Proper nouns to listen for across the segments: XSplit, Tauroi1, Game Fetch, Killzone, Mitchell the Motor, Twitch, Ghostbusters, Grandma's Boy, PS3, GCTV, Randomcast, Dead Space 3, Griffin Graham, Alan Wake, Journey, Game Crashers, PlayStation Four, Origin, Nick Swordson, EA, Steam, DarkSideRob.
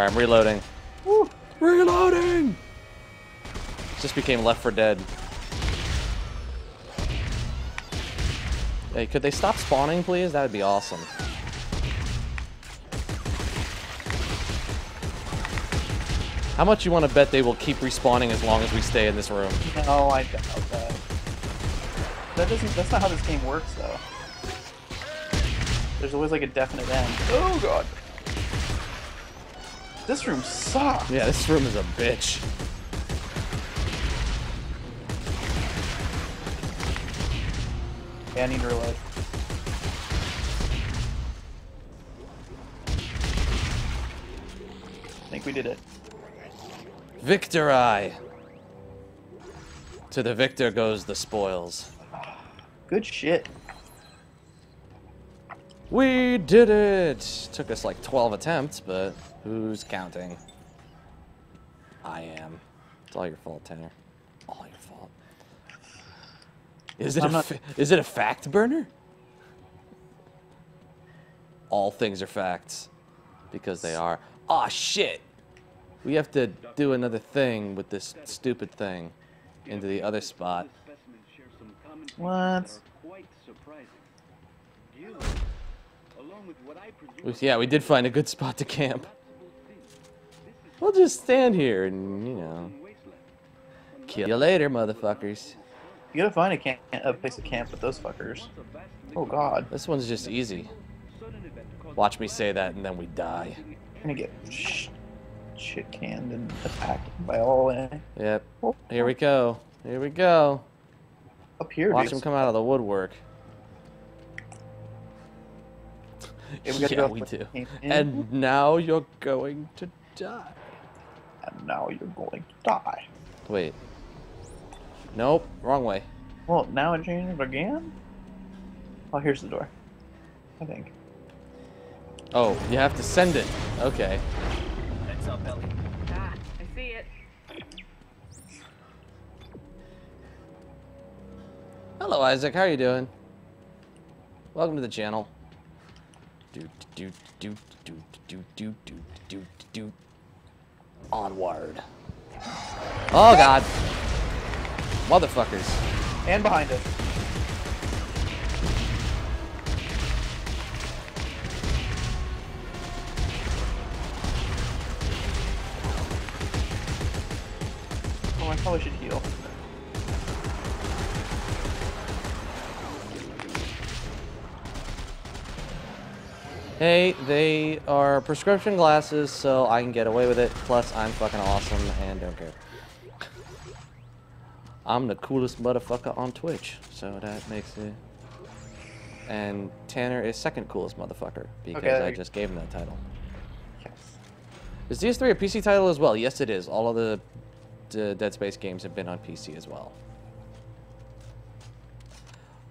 Alright, I'm reloading. Woo! Reloading! Just became Left 4 Dead. Hey, could they stop spawning, please? That would be awesome. How much you want to bet they will keep respawning as long as we stay in this room? No, I doubt that. That's not how this game works, though. There's always like a definite end. Oh god. This room sucks. Yeah, this room is a bitch. Yeah, I need to reload. I think we did it. Victory! To the victor goes the spoils. Good shit. We did it! Took us like 12 attempts, but who's counting? I am. It's all your fault, Tanner. All your fault. Is it a fact burner? All things are facts. Because they are. Aw, shit! We have to do another thing with this stupid thing into the other spot. What? Yeah, we did find a good spot to camp. We'll just stand here and, you know, kill you later, motherfuckers. You gotta find a place to camp with those fuckers. Oh god. This one's just easy. Watch me say that and then we die. I'm gonna get... shit canned and attacked by all in. Yep. Here we go. Here we go. Up here. Watch them come out of the woodwork. Yeah, we do. And now you're going to die. And now you're going to die. Wait. Nope. Wrong way. Well, now it changes again? Oh, here's the door. I think. Oh, you have to send it. Okay. Ah, I see it. Hello, Isaac. How are you doing? Welcome to the channel. Onward. Oh god, motherfuckers! And behind us. I probably should heal. Hey, they are prescription glasses, so I can get away with it. Plus, I'm fucking awesome and don't care. I'm the coolest motherfucker on Twitch, so that makes it... And Tanner is second coolest motherfucker, because okay, I just gave him that title. Yes. Is DS3 a PC title as well? Yes, it is. All of the... Dead Space games have been on PC as well.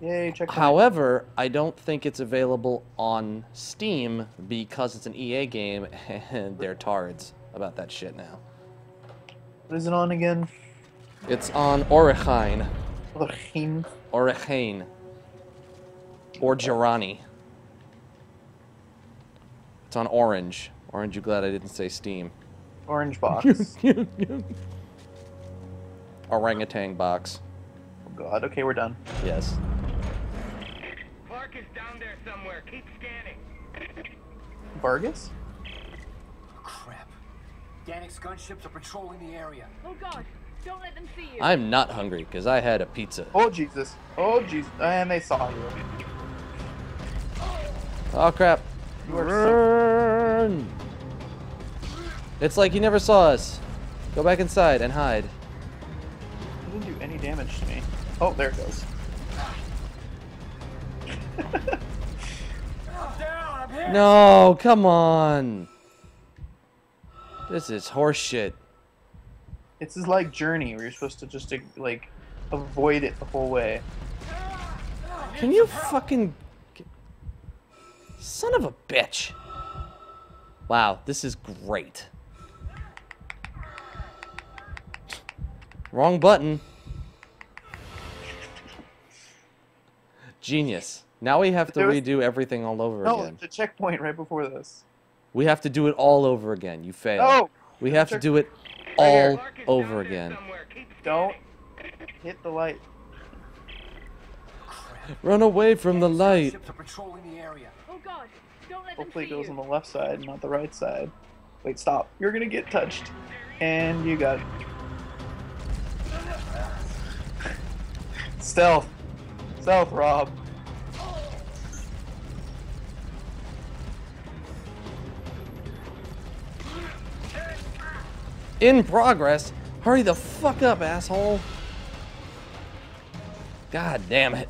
Yay, check. However, I don't think it's available on Steam because it's an EA game and they're tards about that shit now. What is it on again? It's on Origin. Origin. Origin. Or Journey. It's on Orange. Orange, you glad I didn't say Steam. Orange box. Orangutan box. Oh god, okay, we're done. Yes. Clark is down there somewhere. Keep scanning. Vargas? Oh, crap. Danik's gunships are patrolling the area. Oh god, don't let them see you. I'm not hungry because I had a pizza. Oh Jesus. Oh Jesus. And they saw you. Oh crap. You are Run! So... It's like he never saw us. Go back inside and hide. Didn't do any damage to me. Oh, there it goes. No, come on. This is horseshit. This is like Journey, where you're supposed to just like avoid it the whole way. Can you fucking... Son of a bitch. Wow, this is great. Wrong button. Genius. Now we have to redo everything all over again. No, the checkpoint right before this. We have to do it all over again. You fail. Oh, we have to do it all over again. Don't hit the light. Run away from the light. Hopefully it goes on the left side, not the right side. Wait, stop. You're gonna get touched. And you got it. Stealth. Stealth, Rob. In progress. Hurry the fuck up, asshole. God damn it.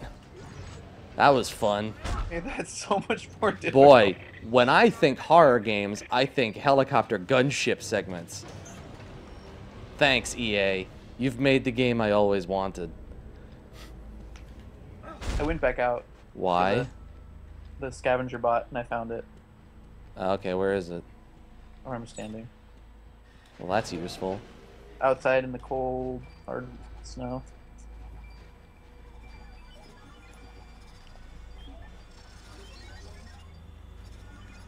That was fun. Hey, that's so much more difficult. Boy, when I think horror games, I think helicopter gunship segments. Thanks, EA. You've made the game I always wanted. I went back out. Why? The scavenger bot, and I found it. Okay, where is it? Where I'm standing. Well, that's useful. Outside in the cold, hard snow.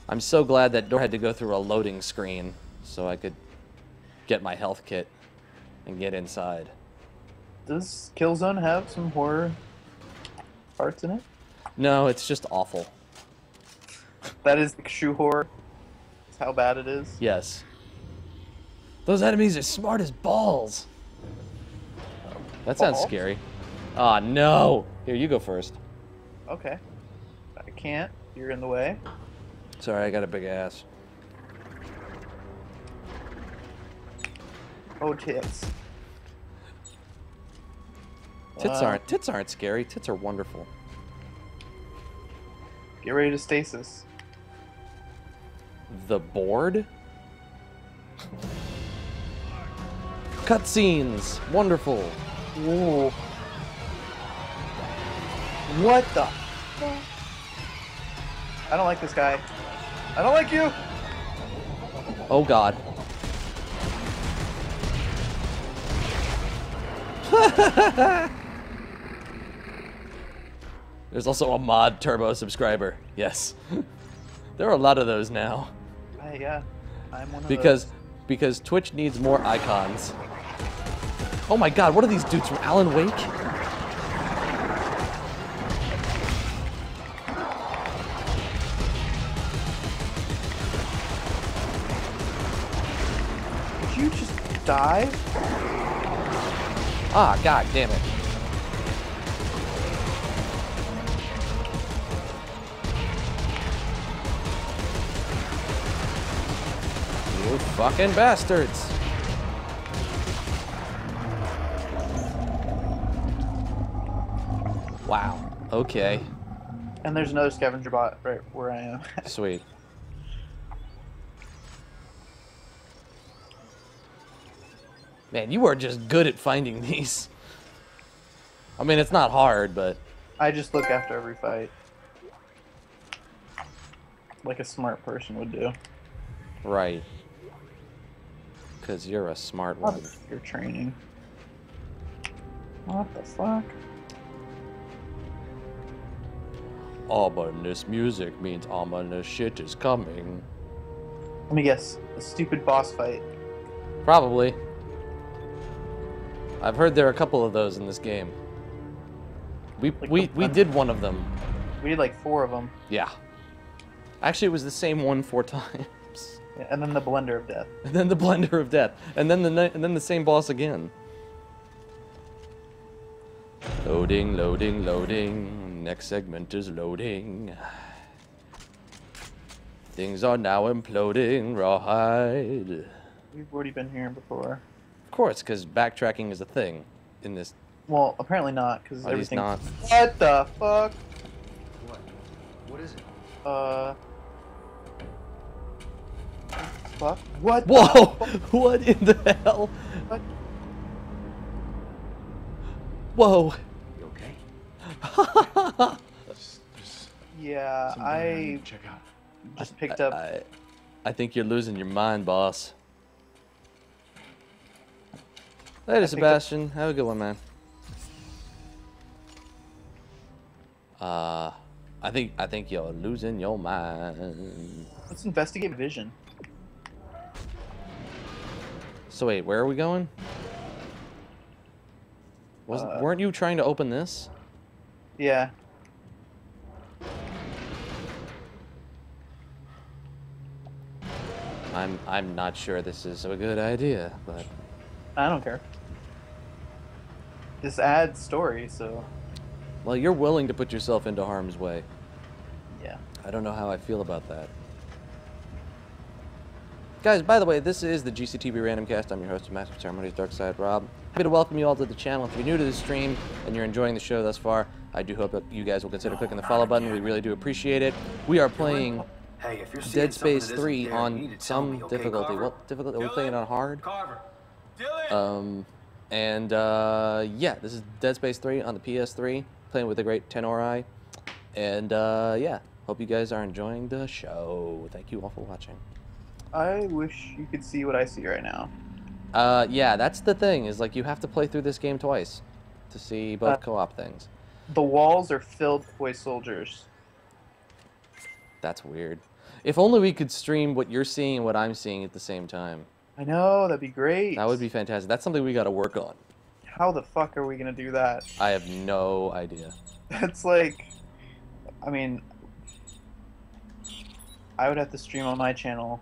I'm so glad that door had to go through a loading screen so I could get my health kit and get inside. Does Killzone have some horror parts in it? No, it's just awful. That is the shoe horror. That's how bad it is? Yes. Those enemies are smart as balls. That sounds scary. Ah, no. Here, you go first. Okay. I can't. You're in the way. Sorry, I got a big ass. Oh, tits. Tits aren't scary. Tits are wonderful. Get ready to stasis. The board? Cutscenes. Wonderful. Ooh. What the fuck? I don't like this guy. I don't like you! Oh god. There's also a mod turbo subscriber. Yes. There are a lot of those now. Yeah. I'm one of those. Because Twitch needs more icons. Oh my god, what are these dudes from Alan Wake? Did you just die? Ah, god damn it. You fucking bastards. Wow. Okay. And there's another scavenger bot right where I am. Sweet. Man, you are just good at finding these. I mean, it's not hard, but... I just look after every fight. Like a smart person would do. Right. Because you're a smart one. You're training. What the fuck? Ominous music means ominous shit is coming. Let me guess. A stupid boss fight. Probably. I've heard there are a couple of those in this game. We did one of them. We did like 4 of them. Yeah. Actually, it was the same one 4 times. And then the blender of death. And then the blender of death. And then the same boss again. Loading, loading, loading. Next segment is loading. Things are now imploding, Rawhide. We've already been here before. Of course, because backtracking is a thing in this. Well, apparently not, because everything's not. What the fuck? What? What is it? Fuck. What? Whoa! What in the hell? What? Whoa! You okay? Yeah, I check out. Just picked up. I think you're losing your mind, boss. Later, Sebastian. Have a good one, man. I think you're losing your mind. Let's investigate Vision. So wait, where are we going? Weren't you trying to open this? Yeah. I'm not sure this is a good idea, but I don't care. This adds story, so. Well, you're willing to put yourself into harm's way. Yeah. I don't know how I feel about that. Guys, by the way, this is the GCTV Randomcast. I'm your host of Master of Ceremonies, DarkSideRob. Happy to welcome you all to the channel. If you're new to the stream and you're enjoying the show thus far, I do hope that you guys will consider clicking the follow button. We really do appreciate it. We are playing Dead Space 3 on some difficulty. What difficulty? Are we playing on hard? Yeah, this is Dead Space 3 on the PS3, playing with the great Tenori. And yeah, hope you guys are enjoying the show. Thank you all for watching. I wish you could see what I see right now. Yeah, that's the thing, is like you have to play through this game twice to see both co-op things. The walls are filled with soldiers. That's weird. If only we could stream what you're seeing and what I'm seeing at the same time. I know, that'd be great. That would be fantastic. That's something we got to work on. How the fuck are we going to do that? I have no idea. That's like, I mean, I would have to stream on my channel.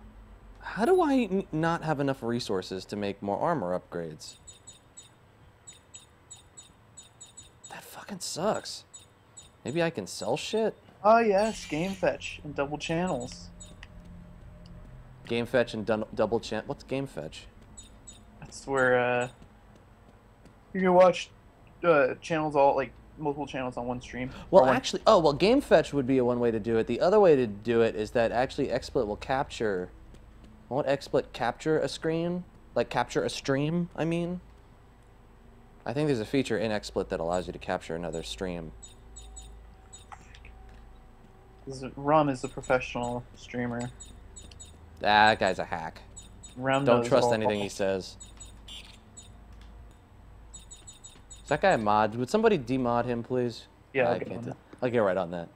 How do I not have enough resources to make more armor upgrades? That fucking sucks. Maybe I can sell shit? Oh yes, Game Fetch and double channels. Game Fetch and double channel. What's Game Fetch? That's where you can watch channels, all like multiple channels on one stream. Well, actually, oh well, Game Fetch would be a one way to do it. The other way to do it is that actually XSplit will capture. Won't XSplit capture a screen? Like capture a stream? I mean, I think there's a feature in XSplit that allows you to capture another stream. Rum is a professional streamer. That guy's a hack. Rum don't trust anything he says. Is that guy a mod? Would somebody demod him, please? Yeah, I'll get right on that.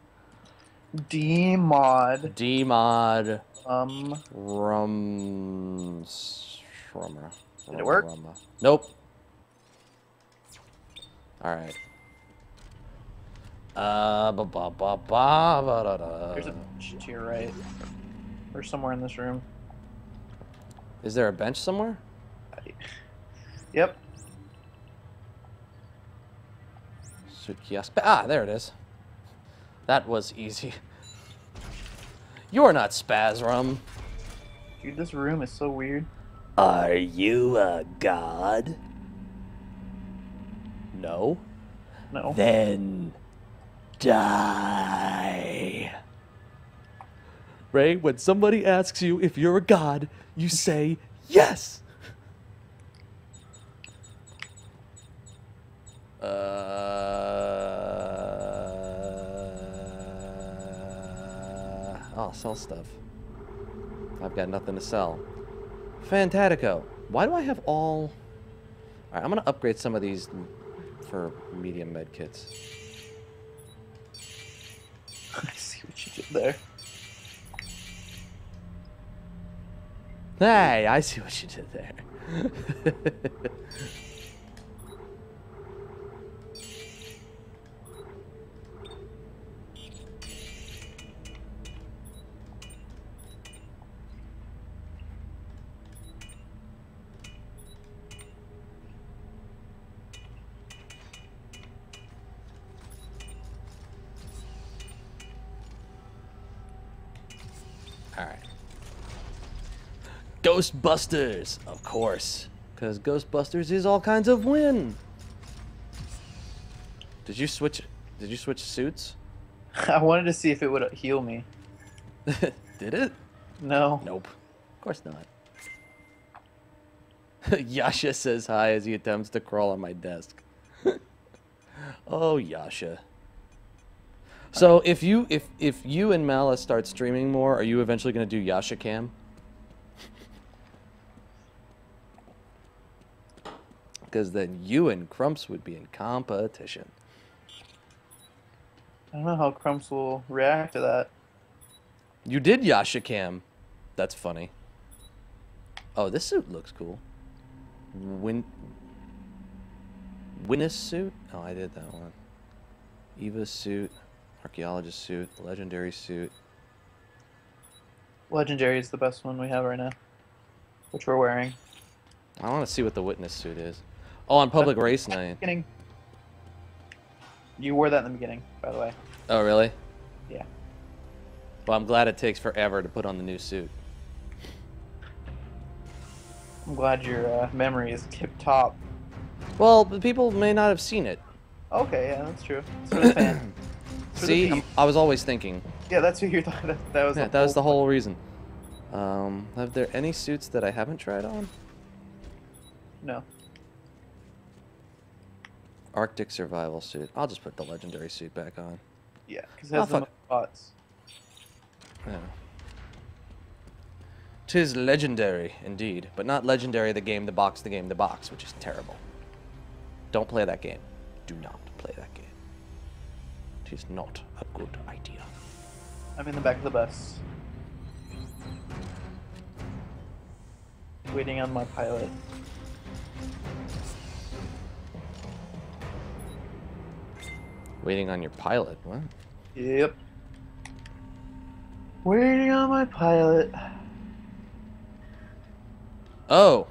Demod. Demod. Rum. Shrummer. Did it work? Nope. All right. There's a bench to your right. Or somewhere in this room. Is there a bench somewhere? Yep. Ah, there it is. That was easy. You're not Spazrum. Dude, this room is so weird. Are you a god? No. No. Then... die. Ray, when somebody asks you if you're a god, you say yes. I'll sell stuff. I've got nothing to sell. Fantatico. Why do I have all... Alright, I'm going to upgrade some of these for medium med kits. I see what you did there. Hey, I see what you did there. Ghostbusters, of course, because Ghostbusters is all kinds of win. Did you switch suits? I wanted to see if it would heal me. Did it? No. Nope. Of course not. Yasha says hi as he attempts to crawl on my desk. Oh, Yasha. So if you and Malice start streaming more, are you eventually going to do Yasha Cam? Because then you and Crumps would be in competition. I don't know how Crumps will react to that. You did Yasha Cam. That's funny. Oh, this suit looks cool. Witness suit? Oh, I did that one. Eva's suit, Archaeologist suit, Legendary suit. Legendary is the best one we have right now, which we're wearing. I want to see what the Witness suit is. Oh, on public race night. You wore that in the beginning, by the way. Oh, really? Yeah. Well, I'm glad it takes forever to put on the new suit. I'm glad your memory is tip-top. Well, but people may not have seen it. Okay, yeah, that's true. It's for the fan. See, I was always thinking. Yeah, that's who you're talking about. That was, yeah, that was the whole reason. Have there any suits that I haven't tried on? No. Arctic survival suit. I'll just put the legendary suit back on. Yeah, because it has the most spots. Yeah. 'Tis legendary, indeed, but not legendary the game, the box, which is terrible. Don't play that game. Do not play that game. It is not a good idea. I'm in the back of the bus. Waiting on my pilot. Waiting on your pilot? What? Yep. Waiting on my pilot. Oh,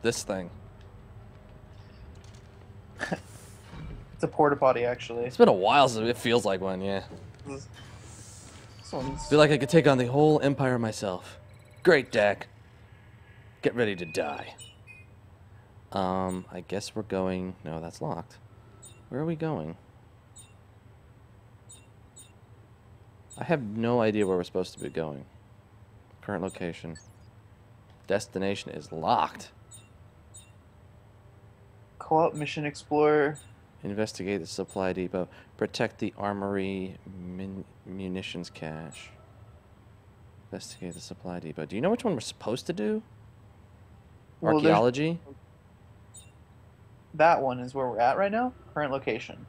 this thing. It's a porta potty, actually. It's been a while since it feels like one, yeah. I feel like I could take on the whole empire myself. Great, Dak. Get ready to die. I guess we're going... No, that's locked. Where are we going? I have no idea where we're supposed to be going. Current location. Destination is locked. Co-op mission explorer. Investigate the supply depot. Protect the armory munitions cache. Investigate the supply depot. Do you know which one we're supposed to do? Well, archaeology? That one is where we're at right now. Current location.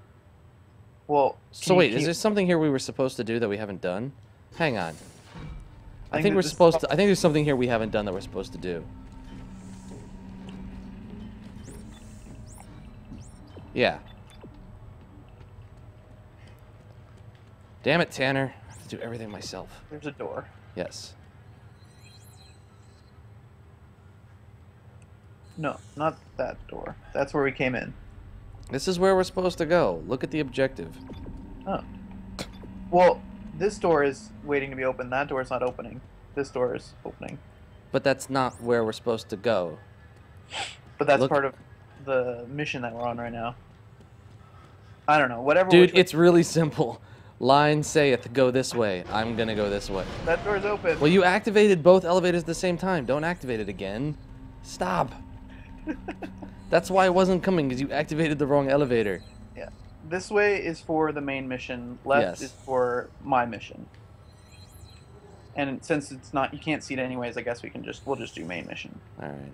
Well. So wait, is there something here we were supposed to do that we haven't done? Hang on. I think we're supposed to. I think there's something here we haven't done that we're supposed to do. Yeah. Damn it, Tanner! I have to do everything myself. There's a door. Yes. No, not that door. That's where we came in. This is where we're supposed to go. Look at the objective. Oh. Well. This door is waiting to be opened. That door is not opening. This door is opening. But that's not where we're supposed to go. But that's part of the mission that we're on right now. I don't know. Whatever. Dude, it's really simple. Line saith, go this way. I'm gonna go this way. That door's open. Well, you activated both elevators at the same time. Don't activate it again. Stop. That's why it wasn't coming, because you activated the wrong elevator. Yeah. This way is for the main mission. Left is for my mission. And since it's not, you can't see it anyways. I guess we'll just do main mission. All right.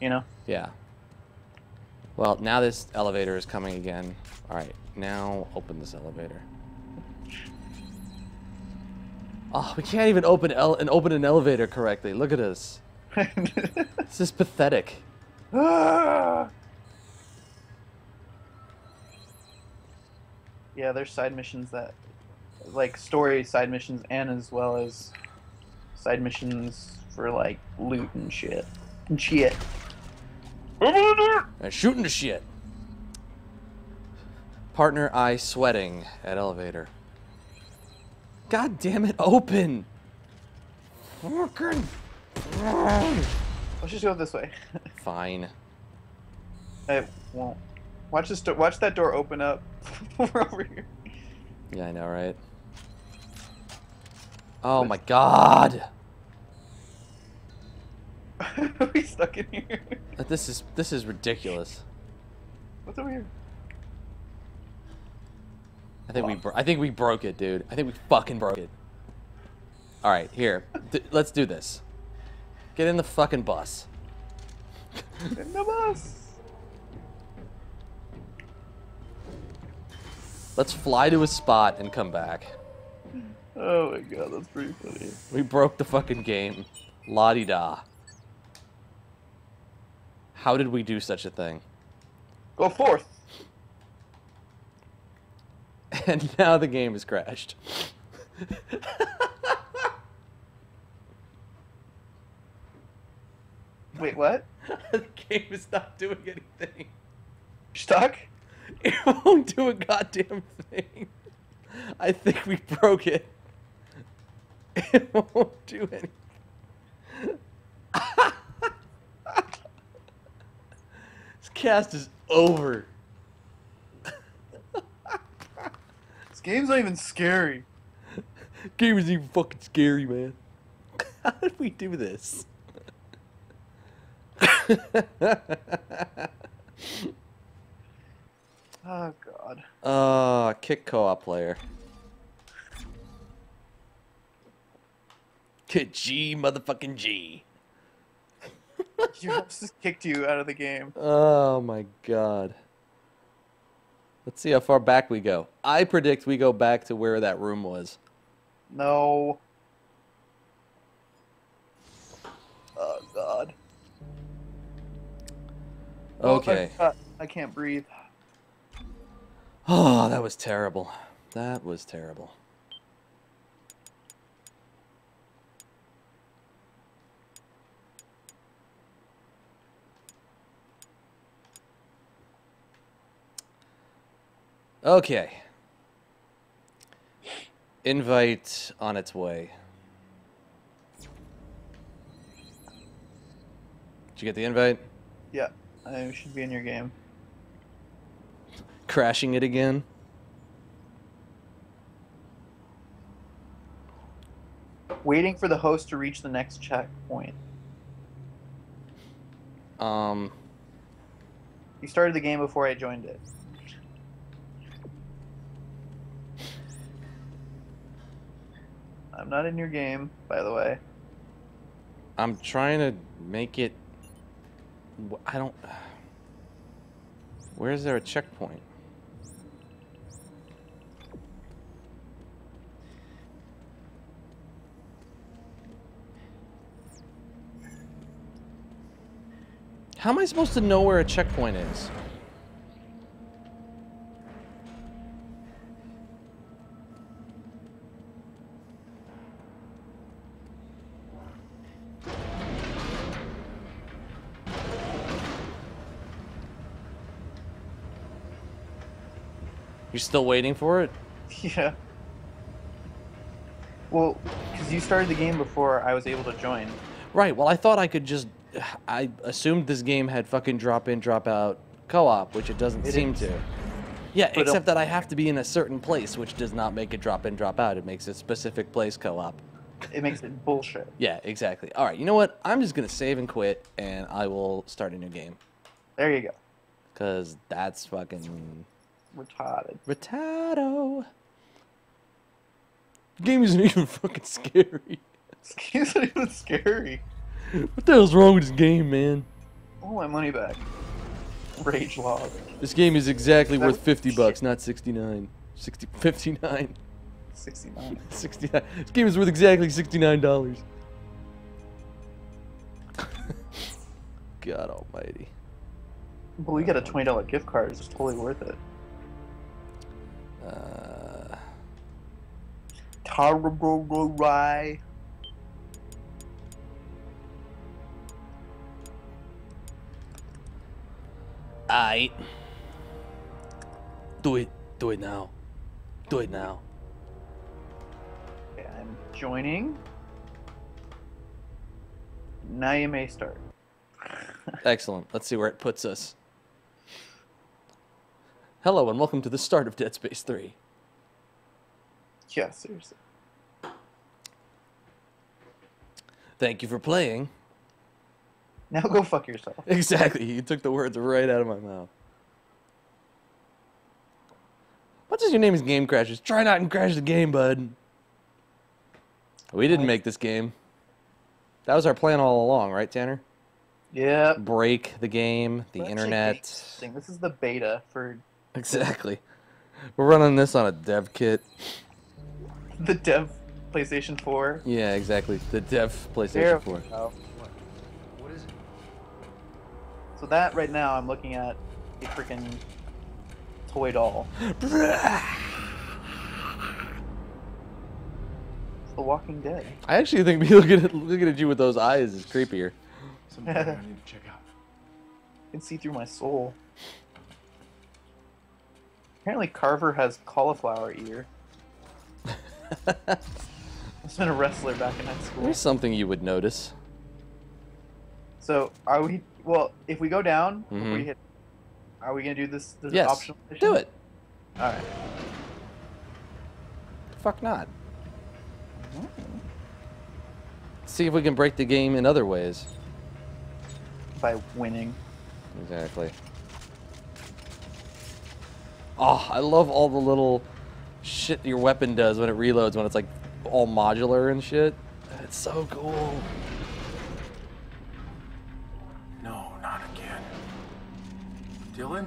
You know. Yeah. Well, now this elevator is coming again. All right, now open this elevator. Oh, we can't even open an elevator correctly. Look at us. This is pathetic. Yeah, there's side missions that, like, story side missions and as well as side missions for, like, loot and shit. And shit. And shooting the shit. Partner eye sweating at elevator. God damn it, open! Fucking. Let's just go this way. Fine. It won't. Watch that door open up. We're over here. Yeah, I know, right? Oh my God! Are we stuck in here? This is ridiculous. What's over here? I think we broke it, dude. I think we fucking broke it. All right, here. Let's do this. Get in the fucking bus. In the bus. Let's fly to a spot and come back. Oh my god, that's pretty funny. We broke the fucking game. La-di-da. How did we do such a thing? Go forth! And now the game is crashed. Wait, what? The game is not doing anything. You're stuck? It won't do a goddamn thing. I think we broke it. It won't do anything. This cast is over. This game's not even scary. Game isn't even fucking scary, man. How did we do this? Oh god. Kick co-op player. K-G, motherfucking G. Your just kicked you out of the game. Oh my god. Let's see how far back we go. I predict we go back to where that room was. No. Oh god. Okay. Oh, I can't breathe. Oh, that was terrible. That was terrible. Okay. Invite on its way. Did you get the invite? Yeah, I should be in your game. Crashing it again. Waiting for the host to reach the next checkpoint. You started the game before I joined it. I'm not in your game, by the way. I'm trying to make it. I don't. Where is there a checkpoint? How am I supposed to know where a checkpoint is? You're still waiting for it? Yeah. Well, because you started the game before I was able to join. Right, well I thought I could just... I assumed this game had fucking drop-in, drop-out co-op, which it doesn't seem to. Yeah, except that I have to be in a certain place, which does not make it drop-in, drop-out. It makes it specific place co-op. It makes it bullshit. Yeah, exactly. All right, you know what? I'm just going to save and quit, and I will start a new game. There you go. Because that's fucking... retarded. Retardo. Game isn't even fucking scary. This game isn't even scary. What the hell's wrong with this game, man? I want my money back. Rage log. This game is exactly worth $50, not 69. 60, 59. 69. 69. This game is worth exactly $69. God almighty. Well, we got a $20 gift card. It's totally worth it. Tararorai. Aight. Do it. Do it now. Do it now. Okay, I'm joining. Now you may start. Excellent. Let's see where it puts us. Hello and welcome to the start of Dead Space 3. Yeah, seriously. Thank you for playing. Now go fuck yourself. Exactly. You took the words right out of my mouth. What does your name is Game Crashers? Try not and crash the game, bud. We didn't make this game. That was our plan all along, right, Tanner? Yeah. Break the game, the internet. This is the beta for... Exactly. We're running this on a dev kit. The dev PlayStation 4? Yeah, exactly. The dev PlayStation 4. What is it? So that right now I'm looking at a freaking toy doll. The Walking Dead. I actually think me looking at you with those eyes is creepier. Something I need to check out. You can see through my soul. Apparently Carver has cauliflower ear. I've been a wrestler back in high school. There's something you would notice. So are we? Well, if we go down, if we hit. Are we gonna do this? Yes. Optional mission? Do it. All right. Fuck not. See if we can break the game in other ways. By winning. Exactly. Oh, I love all the little shit your weapon does when it reloads, when it's like all modular and shit. It's so cool. No, not again. Dylan?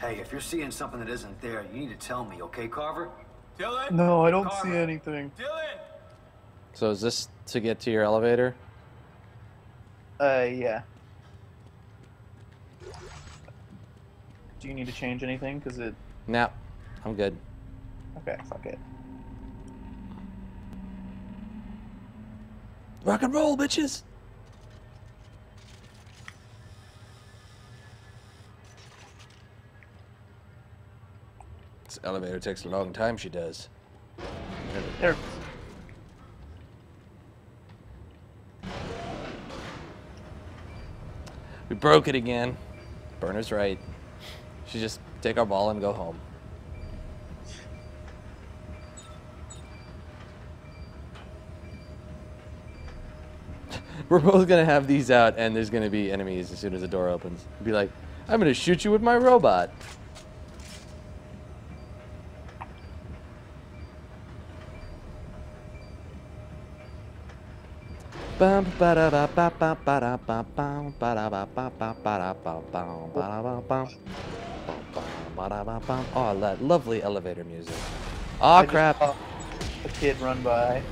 Hey, if you're seeing something that isn't there, you need to tell me, okay, Carver? Dylan? No, I don't see anything. Dylan! So is this to get to your elevator? Yeah. Do you need to change anything? Cause it. No, I'm good. Okay, fuck it. Rock and roll, bitches! This elevator takes a long time. She does. There. We broke it again. Burner's right. Should just take our ball and go home. We're both gonna have these out, and there's gonna be enemies as soon as the door opens. Be like, I'm gonna shoot you with my robot. Oh, that lovely elevator music. Aw, crap. A kid run by.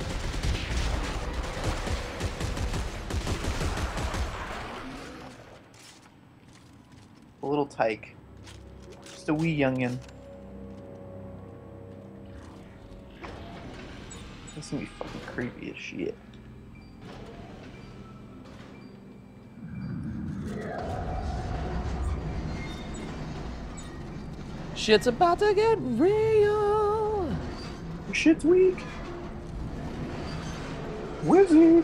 A little tyke. Just a wee youngin. This is gonna be fucking creepy as shit. Shit's about to get real. Shit's weak. Wizzy.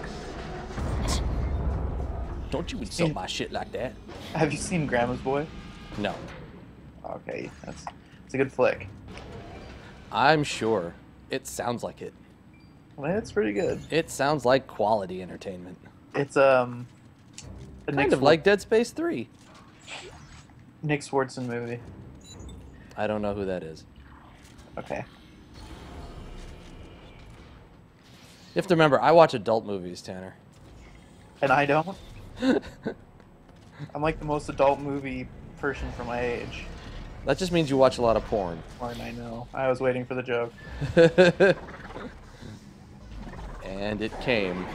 Don't you insult my shit like that. Have you seen Grandma's Boy? No. Okay, it's a good flick. I'm sure. It sounds like it. Well, it's pretty good. It sounds like quality entertainment. It's kind of like Dead Space 3. Nick Swordson movie. I don't know who that is. Okay. You have to remember, I watch adult movies, Tanner. And I don't? I'm like the most adult movie person for my age. That just means you watch a lot of porn. Porn, I know. I was waiting for the joke. And it came.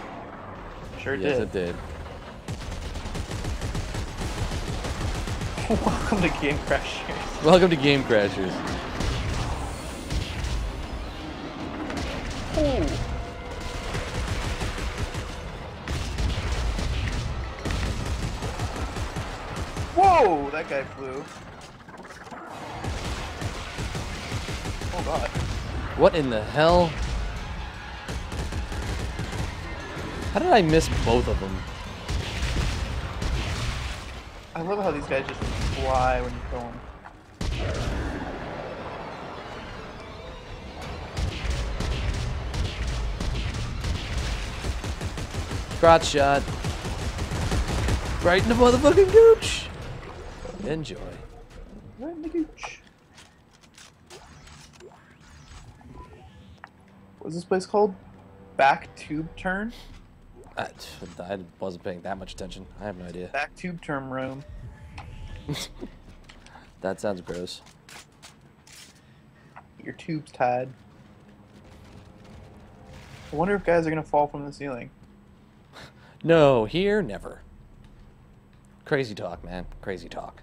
Sure did. Yes, it did. Welcome to Game Crashers. Welcome to Game Crashers. Whoa, that guy flew. Oh god. What in the hell? How did I miss both of them? I love how these guys just fly when you throw them. Crotch shot. Right in the motherfucking gooch. Enjoy. Right in the gooch. What's this place called? Back Tube Turn? I wasn't paying that much attention. I have no idea. Back tube term room. That sounds gross. your tubes tied. I wonder if guys are gonna fall from the ceiling. No, here, never. Crazy talk, man. Crazy talk.